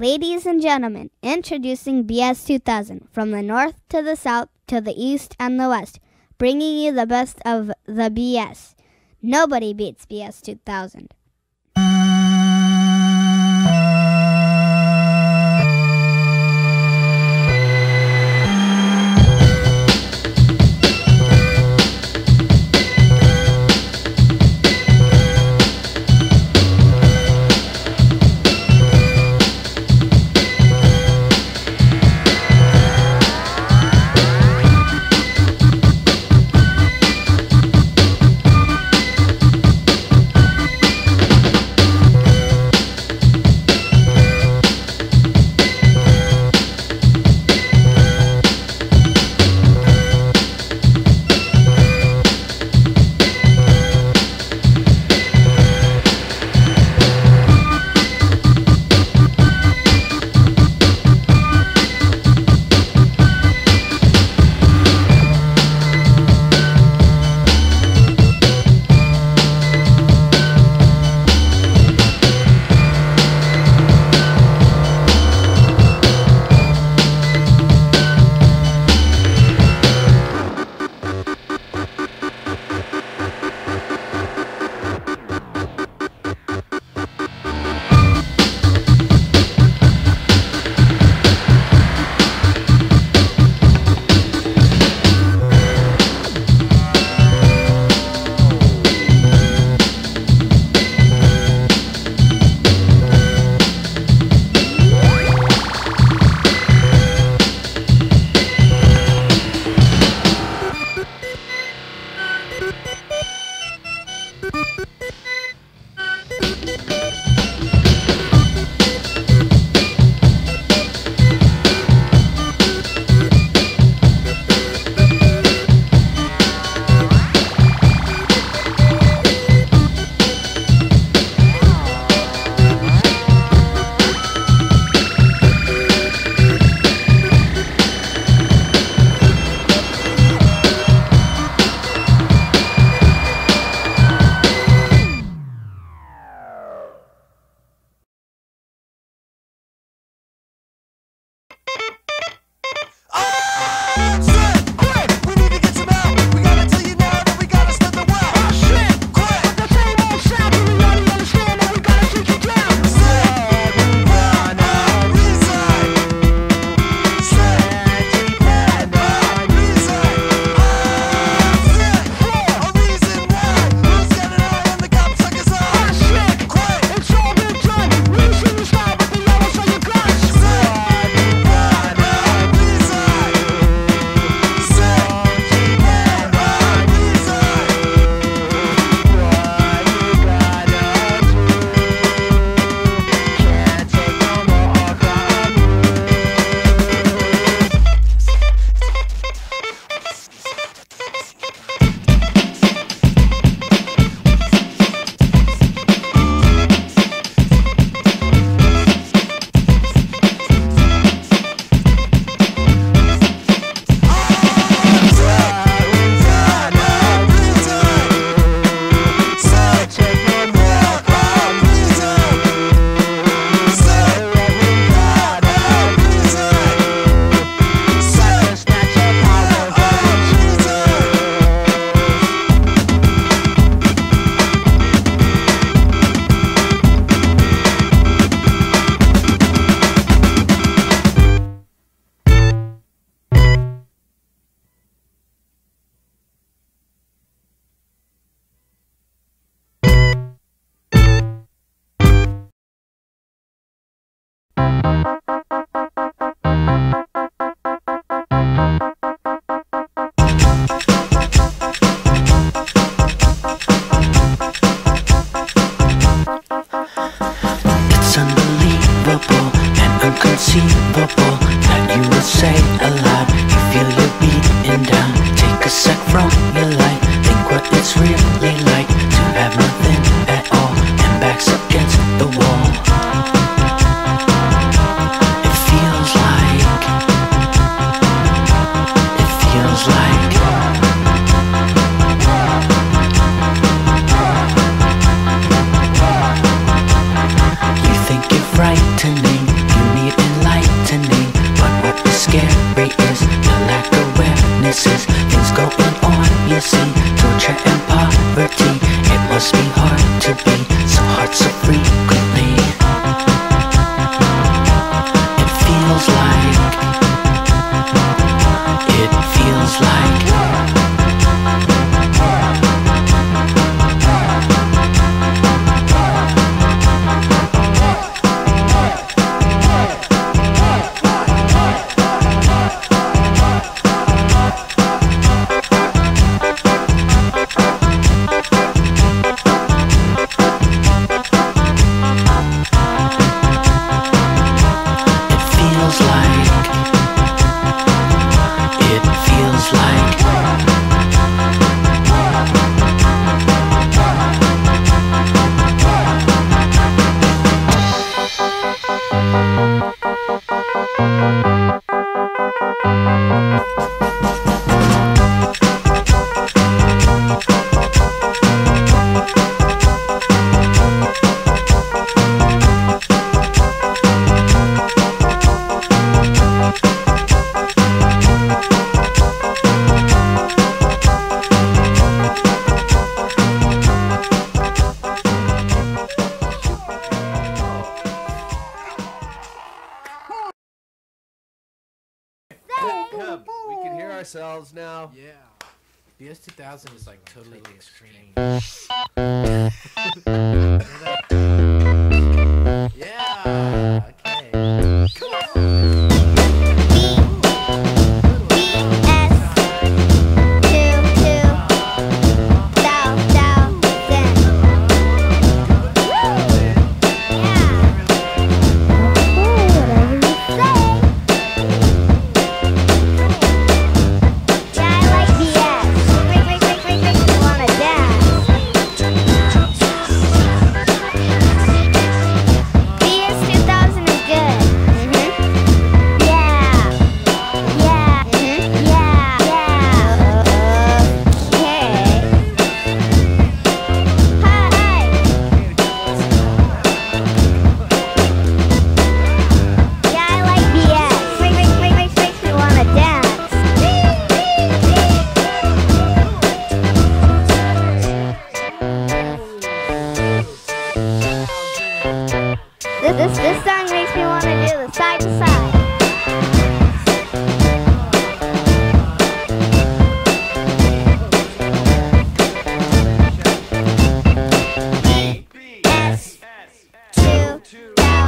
Ladies and gentlemen, introducing BS2000, from the north to the south to the east and the west, bringing you the best of the BS. Nobody beats BS2000. Frightening, you ourselves now. Yeah. BS2000 is like totally extreme. Yeah. Okay. Come on. This song makes me want to do the side to side. BS2000. BS2000.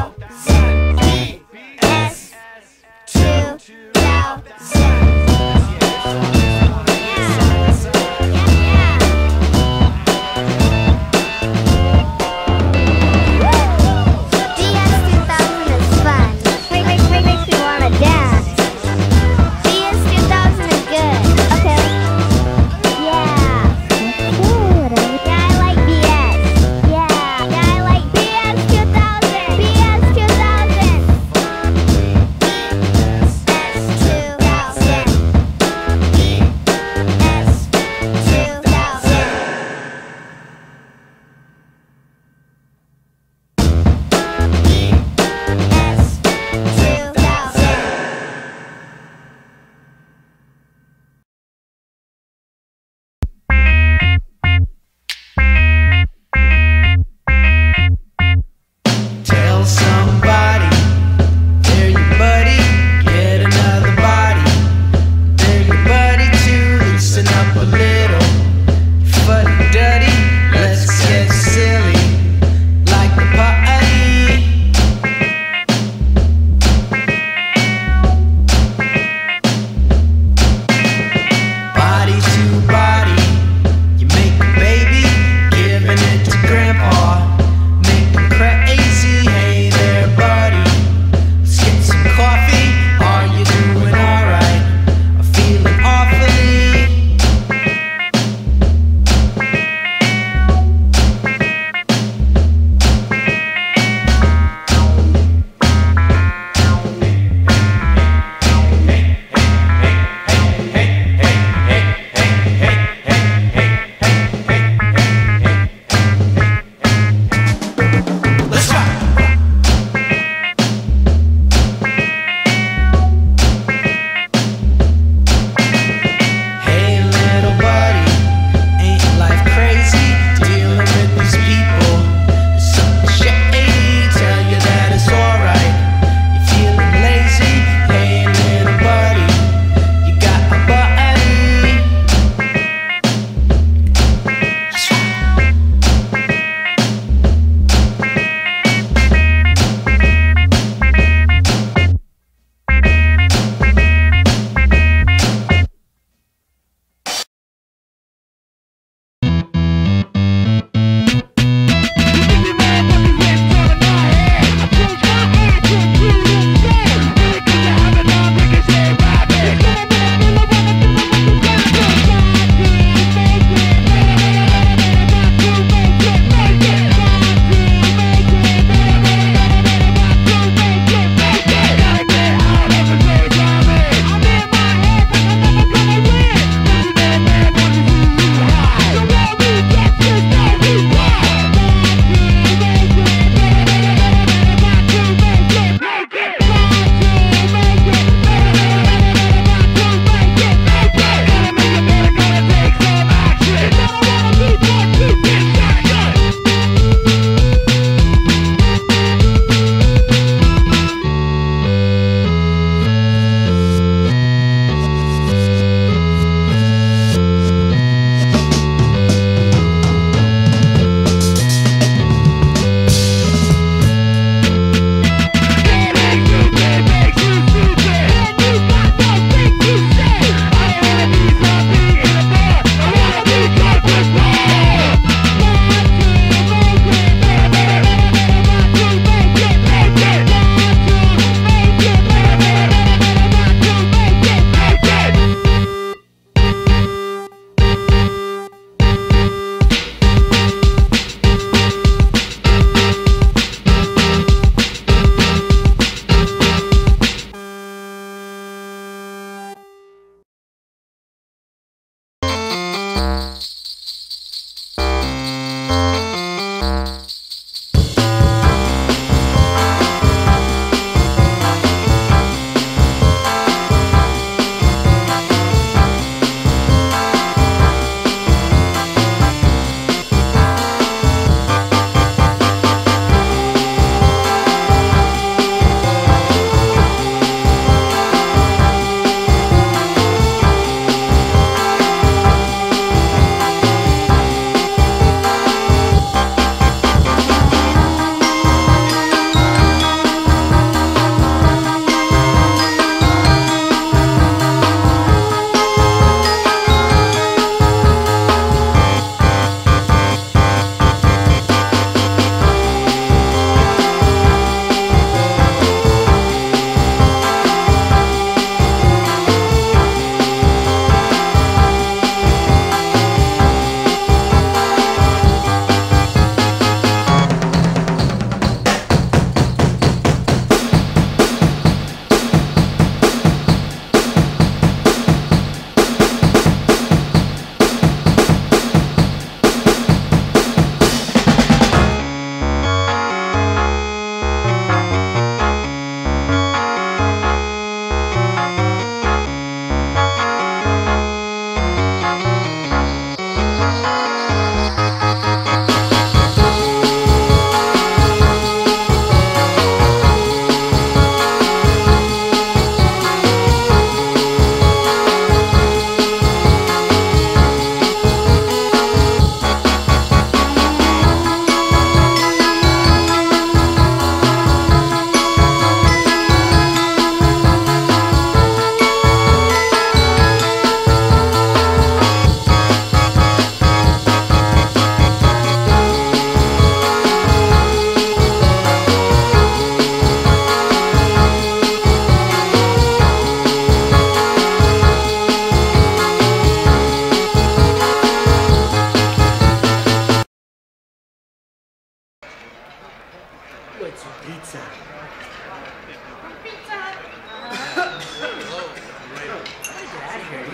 here.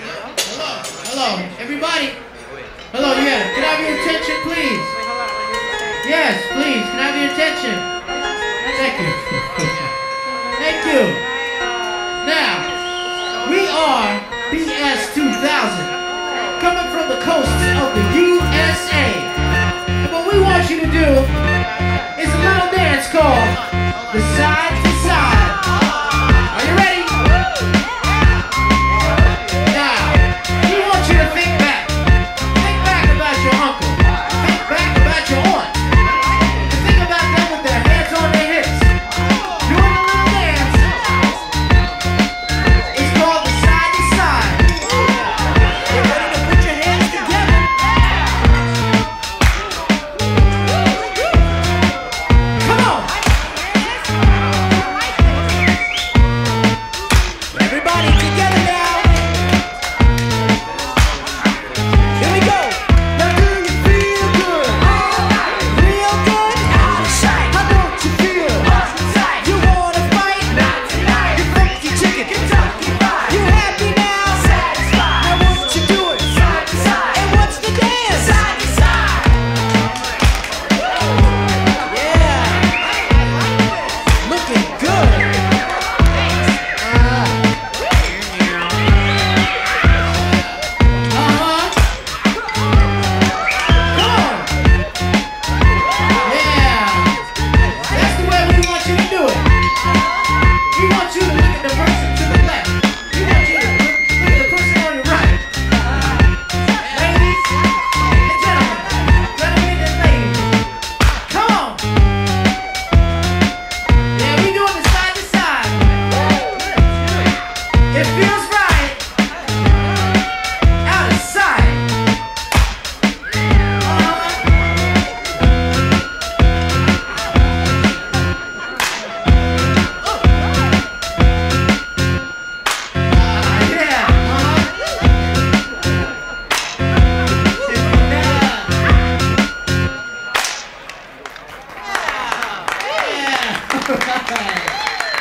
Hello, everybody. Hello, yeah. Can I have your attention, please? Yes, please. Can I have your attention? Thank you. Thank you. Now, we are BS2000, coming from the coast of the USA. And what we want you to do is a little dance called the Side to Side. Are you ready?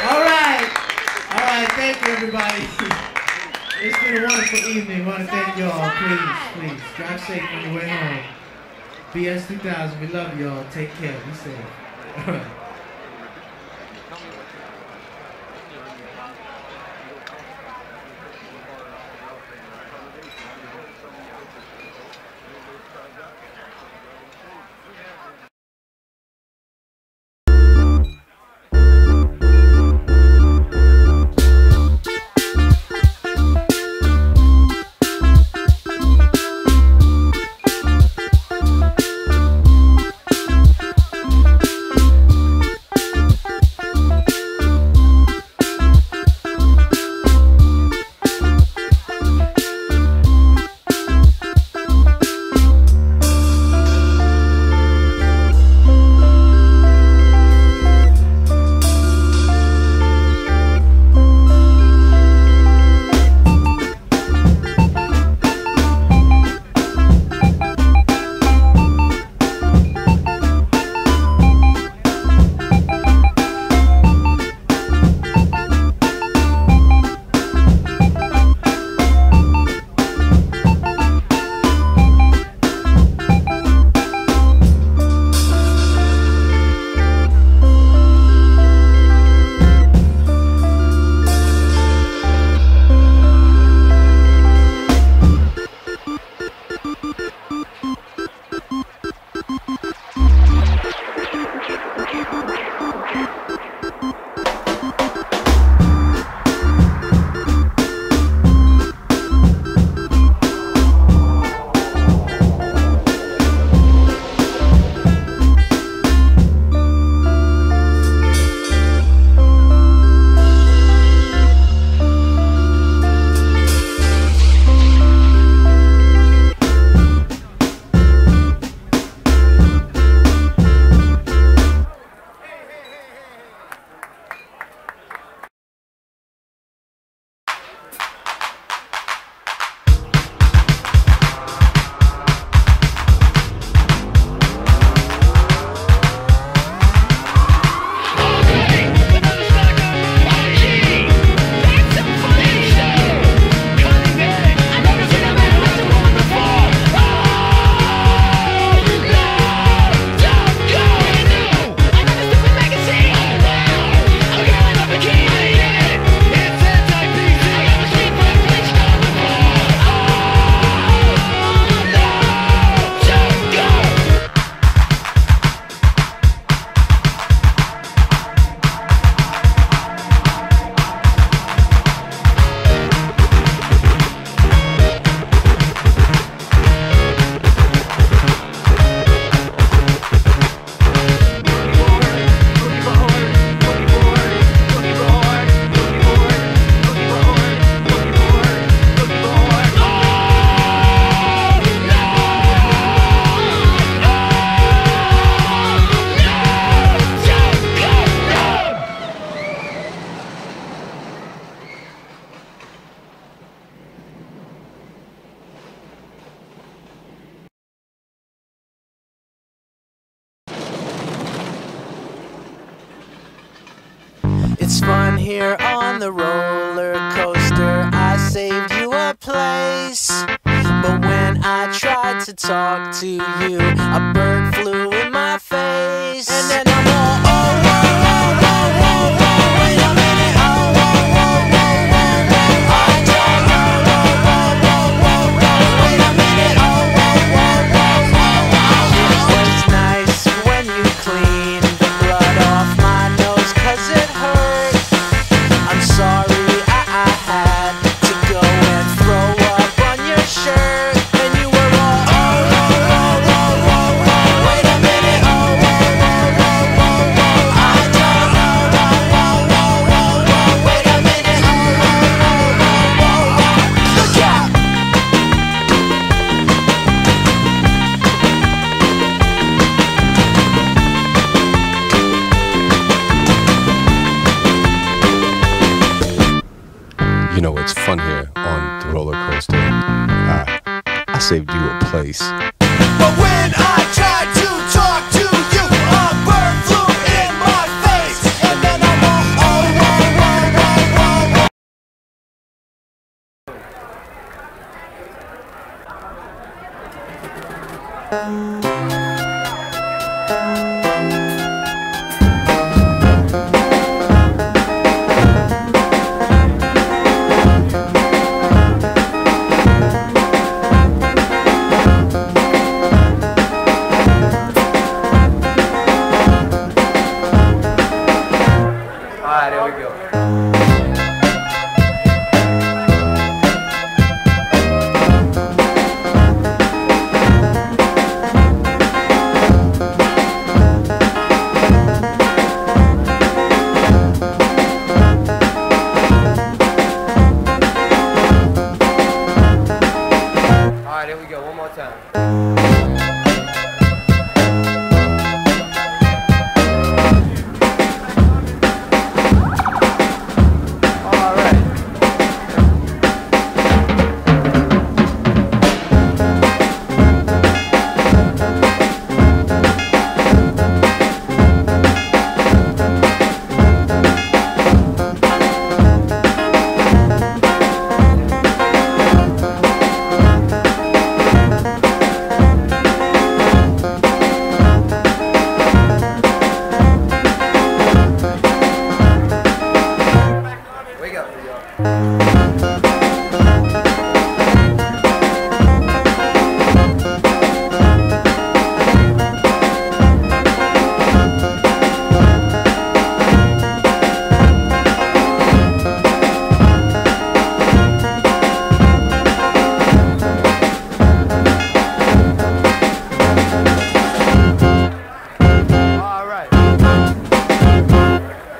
All right, thank you, everybody. It's been a wonderful evening. I want to thank y'all. Please, drive safe on your way home. BS2000, we love y'all. Take care. Be safe. All right. It's fun here on the roller coaster. I saved you a place, but when I tried to talk to you, a bird flew in my face. And then I'm all, oh, oh, oh, oh, oh, oh, wait a minute, oh, oh, oh, oh, oh, oh, I don't know, oh, oh, oh, oh, oh, wait a minute, oh, oh, oh, oh, oh, oh. It was nice when you cleaned the blood off my nose, 'cause it hurt. I'm sorry I had to go and throw up on your shirt. You know, it's fun here on the roller coaster. I saved you a place. But when I tried to talk to you, a bird flew in my face. And then I'm all, oh, oh, oh, oh, oh, oh, oh.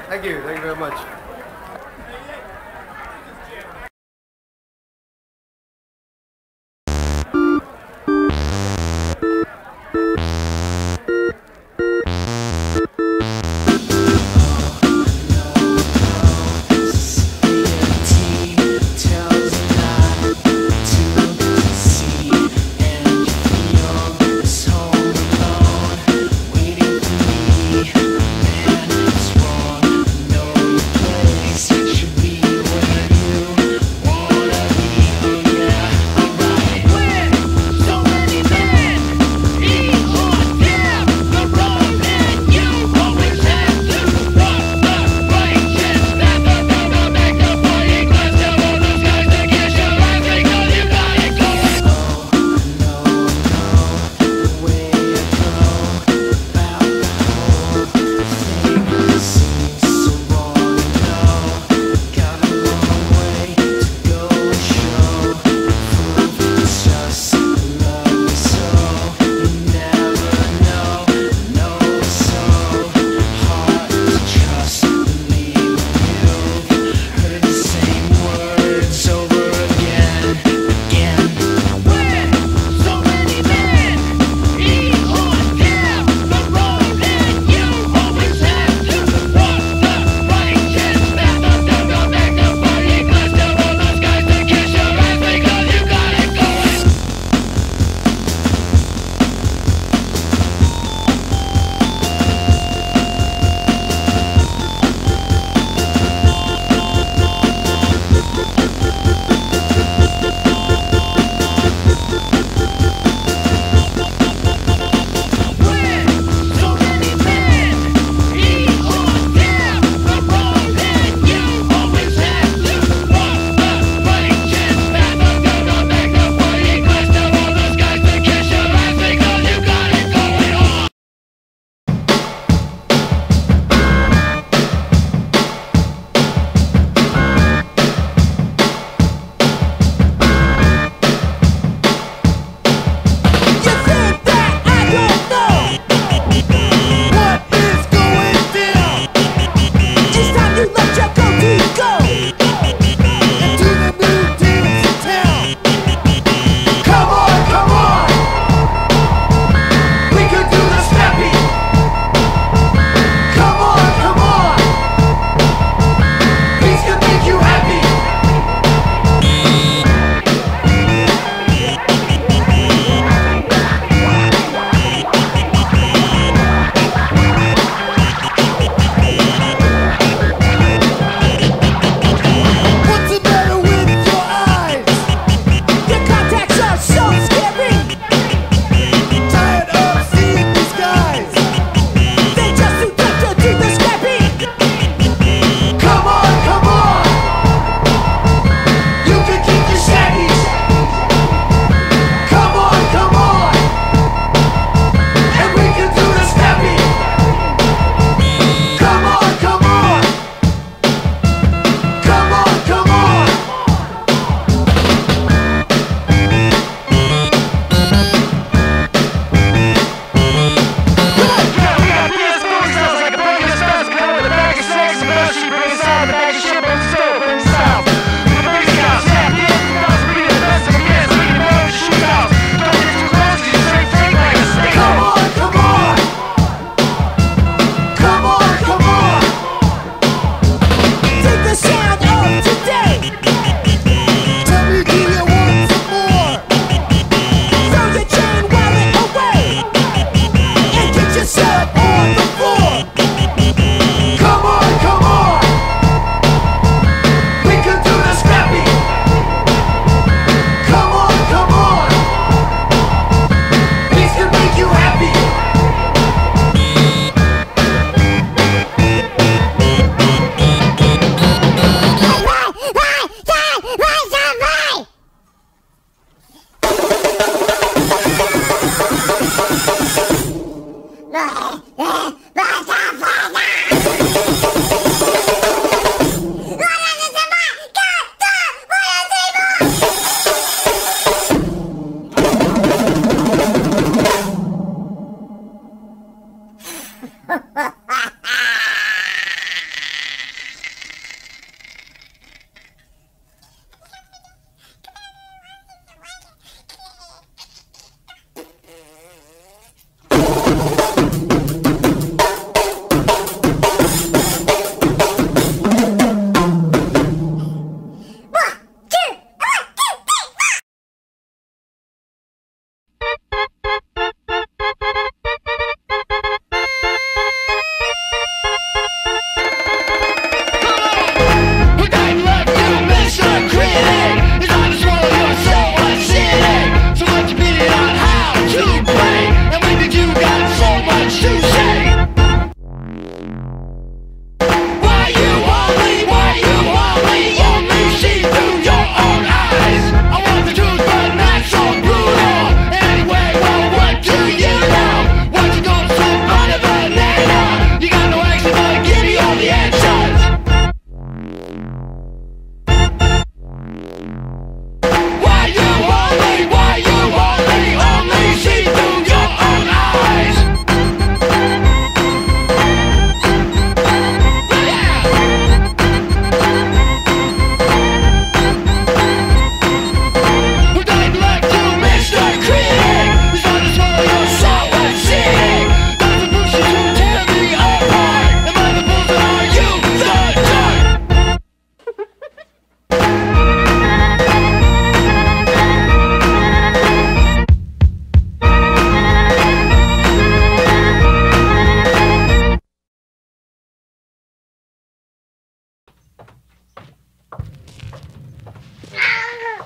Thank you very much.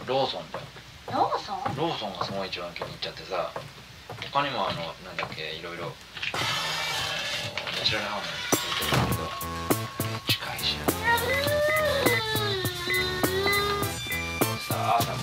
ローソンだよ。ローソンがすごい一番気に入っちゃってさ、他にもなんだっけ、いろいろナチュラルハーモニー作ってるんだけど、近いしさあ、この間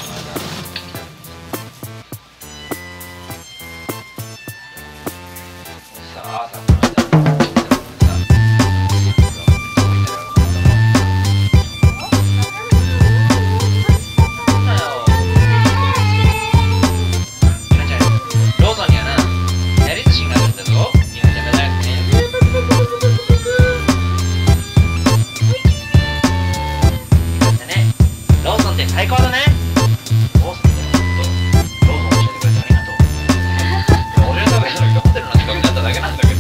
最高だね。ローソンで本当、ローソン教えてくれてありがとう。俺のためにホテルの近くだっただけなんだけど。